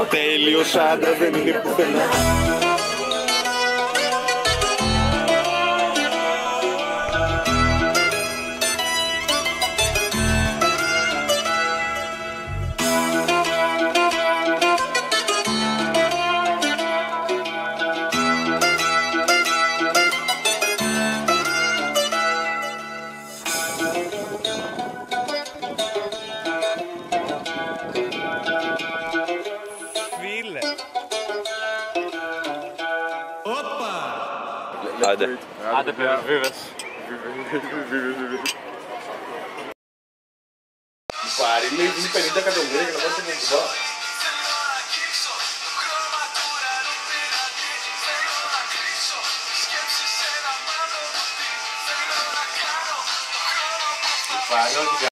Ο τέλειος άντρας δεν είναι πουθενά. Άντε. Άντε πέρα, βίβες. Πάρει, λείπει 50 εκατομμύρια για να πάρει την κουμπά. Πάρει,